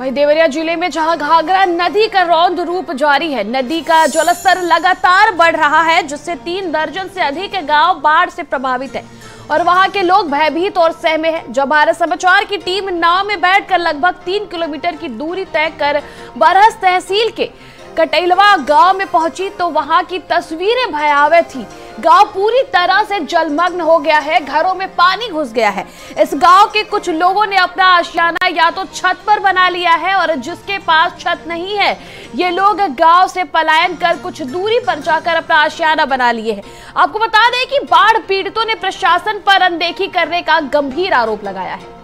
वहीं देवरिया जिले में जहां घाघरा नदी का रौद्र रूप जारी है, नदी का जलस्तर लगातार बढ़ रहा है जिससे 3 दर्जन से अधिक गांव बाढ़ से प्रभावित है और वहां के लोग भयभीत और सहमे हैं। जब भारत समाचार की टीम नाव में बैठकर लगभग 3 किलोमीटर की दूरी तय कर बरस तहसील के कटैलवा गांव में पहुंची तो वहां की तस्वीरें भयावह थी। गांव पूरी तरह से जलमग्न हो गया है, घरों में पानी घुस गया है। इस गांव के कुछ लोगों ने अपना आशियाना या तो छत पर बना लिया है और जिसके पास छत नहीं है ये लोग गांव से पलायन कर कुछ दूरी पर जाकर अपना आशियाना बना लिए हैं। आपको बता दें कि बाढ़ पीड़ितों ने प्रशासन पर अनदेखी करने का गंभीर आरोप लगाया है।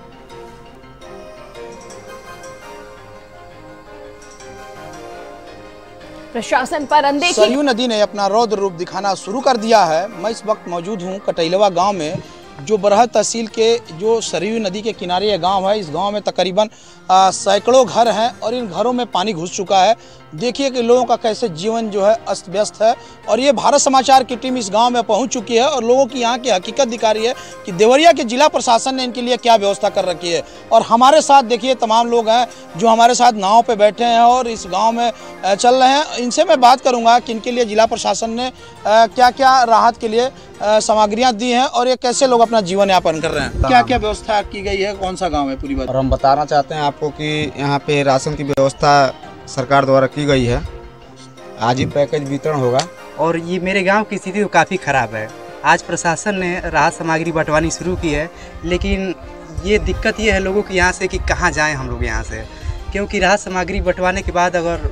प्रशासन पर अनदेखी। सरयू नदी ने अपना रौद्र रूप दिखाना शुरू कर दिया है। मैं इस वक्त मौजूद हूं कटैलवा गांव में, जो बरह तहसील के जो सरयू नदी के किनारे यह गांव है। इस गांव में तकरीबन सैकड़ों घर हैं और इन घरों में पानी घुस चुका है। देखिए कि लोगों का कैसे जीवन जो है अस्त व्यस्त है। और ये भारत समाचार की टीम इस गांव में पहुंच चुकी है और लोगों की यहाँ की हकीकत दिखा रही है कि देवरिया के जिला प्रशासन ने इनके लिए क्या व्यवस्था कर रखी है। और हमारे साथ देखिए तमाम लोग हैं जो हमारे साथ नाव पर बैठे हैं और इस गाँव में चल रहे हैं। इनसे मैं बात करूँगा कि इनके लिए जिला प्रशासन ने क्या क्या राहत के लिए सामग्रियाँ दी हैं और ये कैसे लोग अपना जीवन यापन कर रहे हैं। क्या क्या व्यवस्था की गई है, कौन सा गांव है पूरी बात। और हम बताना चाहते हैं आपको कि यहां पे राशन की व्यवस्था सरकार द्वारा की गई है। आज ही पैकेज वितरण होगा। और ये मेरे गांव की स्थिति तो काफ़ी ख़राब है। आज प्रशासन ने राहत सामग्री बंटवानी शुरू की है, लेकिन ये दिक्कत ये है लोगों की यहाँ से कि कहाँ जाएँ हम लोग यहाँ से, क्योंकि राहत सामग्री बंटवाने के बाद अगर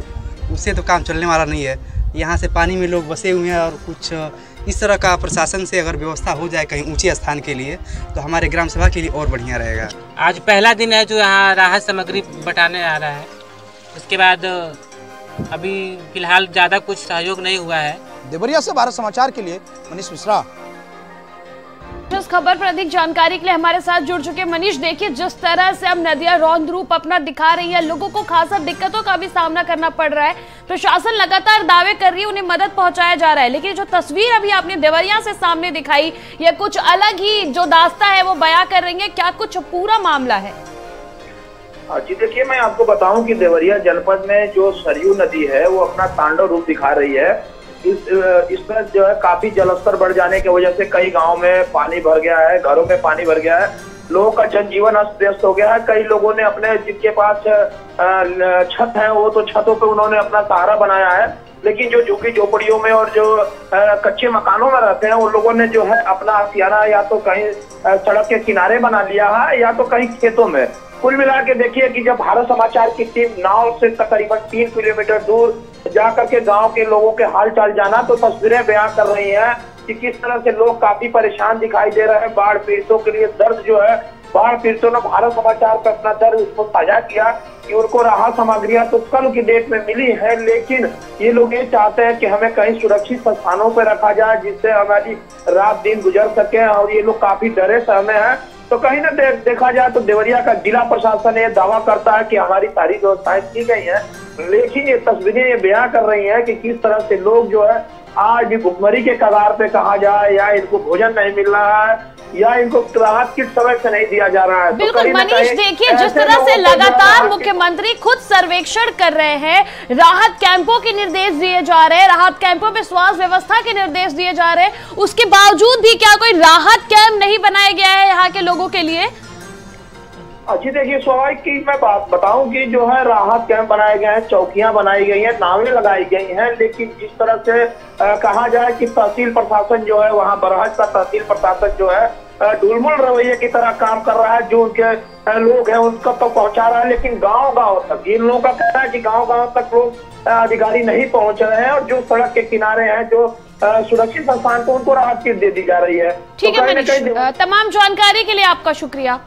उससे तो काम चलने वाला नहीं है। यहाँ से पानी में लोग बसे हुए हैं। और कुछ इस तरह का प्रशासन से अगर व्यवस्था हो जाए कहीं ऊंचे स्थान के लिए तो हमारे ग्राम सभा के लिए और बढ़िया रहेगा। आज पहला दिन है जो यहाँ राहत सामग्री बटाने आ रहा है। उसके बाद अभी फिलहाल ज़्यादा कुछ सहयोग नहीं हुआ है। देवरिया से भारत समाचार के लिए मनीष मिश्रा। इस खबर पर अधिक जानकारी के लिए हमारे साथ जुड़ चुके मनीष, देखिए जिस तरह से अब नदियां रौद्र रूप अपना दिखा रही है, लोगों को खासा दिक्कतों का भी सामना करना पड़ रहा है। प्रशासन लगातार दावे कर रही है उन्हें मदद पहुंचाया जा रहा है, लेकिन जो तस्वीर अभी आपने देवरिया से सामने दिखाई यह कुछ अलग ही जो दास्ता है वो बयां कर रही है। क्या कुछ पूरा मामला है? जी देखिए, मैं आपको बताऊं कि देवरिया जनपद में जो सरयू नदी है वो अपना तांडव रूप दिखा रही है। इसमें जो है काफी जलस्तर बढ़ जाने की वजह से कई गांव में पानी भर गया है, घरों में पानी भर गया है, लोगों का जनजीवन अस्त व्यस्त हो गया है। कई लोगों ने अपने जिनके पास छत है वो तो छतों पे उन्होंने अपना सहारा बनाया है, लेकिन जो झुग्गी झोपड़ियों में और जो कच्चे मकानों में रहते हैं उन लोगों ने जो है अपना आशियाना या तो कहीं सड़क के किनारे बना लिया है या तो कहीं खेतों में। कुल मिला के देखिए कि जब भारत समाचार की टीम नाव से तकरीबन 3 किलोमीटर दूर जा करके गांव के लोगों के हाल चाल जाना तो तस्वीरें बयां कर रही हैं कि किस तरह से लोग काफी परेशान दिखाई दे रहे हैं। बाढ़ पीड़ितों के लिए दर्द जो है, बाढ़ पीड़ितों ने भारत समाचार पर अपना दर्द उसको साझा किया कि उनको राहत सामग्रियां तो कल की डेट में मिली है, लेकिन ये लोग ये चाहते हैं कि हमें कहीं सुरक्षित स्थानों पर रखा जाए जिससे हमारी रात दिन गुजर सके। और ये लोग काफी डरे सहमे हैं। तो कहीं ना देखा जाए तो देवरिया का जिला प्रशासन ये दावा करता है कि हमारी सारी व्यवस्थाएं की गई हैं, लेकिन ये तस्वीरें ये बयां कर रही हैं कि किस तरह से लोग जो है आज भी भुखमरी के कगार पे कहा जाए, या इनको भोजन नहीं मिल रहा है या इनको राहत किस समय से नहीं दिया जा रहा है। बिल्कुल मनीष, देखिए जिस तरह से लगातार मुख्यमंत्री खुद सर्वेक्षण कर रहे हैं, राहत कैंपों के निर्देश दिए जा रहे हैं, राहत कैंपों में स्वास्थ्य व्यवस्था के निर्देश दिए जा रहे हैं, उसके बावजूद भी क्या कोई राहत कैंप नहीं बनाया गया है यहाँ के लोगों के लिए? अच्छी देखिए स्वाभाविक की मैं बात बताऊं कि जो है राहत कैंप बनाए गए हैं, चौकियां बनाई गई हैं, नावें लगाई गई हैं, लेकिन जिस तरह से कहा जाए कि तहसील प्रशासन जो है वहां बरहज का तहसील प्रशासन जो है ढुलमुल रवैये की तरह काम कर रहा है। जो उनके लोग हैं उनका तो पहुंचा रहा है, लेकिन गांव-गांव तक इन लोगों का कहना है कि गांव-गांव तक लोग अधिकारी नहीं पहुंच रहे हैं और जो सड़क के किनारे हैं जो सुरक्षित स्थान को उनको राहत दे दी जा रही है। ठीक है मनीष, तमाम जानकारी के लिए आपका शुक्रिया।